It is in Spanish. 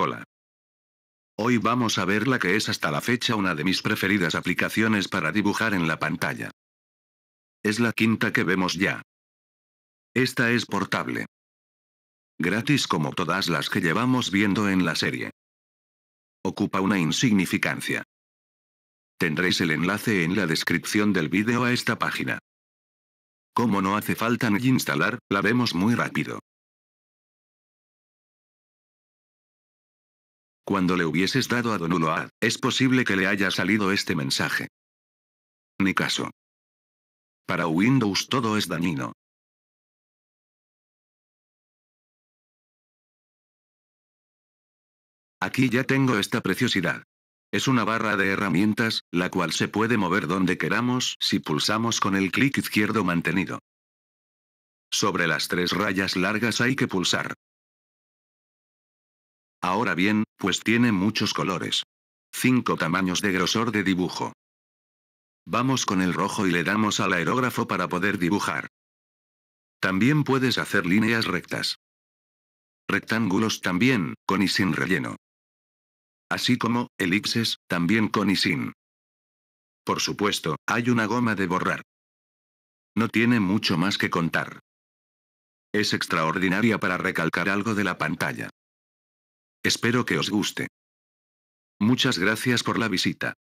Hola. Hoy vamos a ver la que es hasta la fecha una de mis preferidas aplicaciones para dibujar en la pantalla. Es la quinta que vemos ya. Esta es portable. Gratis como todas las que llevamos viendo en la serie. Ocupa una insignificancia. Tendréis el enlace en la descripción del vídeo a esta página. Como no hace falta ni instalar, la vemos muy rápido. Cuando le hubieses dado a download, es posible que le haya salido este mensaje. Ni caso. Para Windows todo es dañino. Aquí ya tengo esta preciosidad. Es una barra de herramientas, la cual se puede mover donde queramos si pulsamos con el clic izquierdo mantenido. Sobre las tres rayas largas hay que pulsar. Ahora bien, pues tiene muchos colores. 5 tamaños de grosor de dibujo. Vamos con el rojo y le damos al aerógrafo para poder dibujar. También puedes hacer líneas rectas. Rectángulos también, con y sin relleno. Así como elipses, también con y sin. Por supuesto, hay una goma de borrar. No tiene mucho más que contar. Es extraordinaria para recalcar algo de la pantalla. Espero que os guste. Muchas gracias por la visita.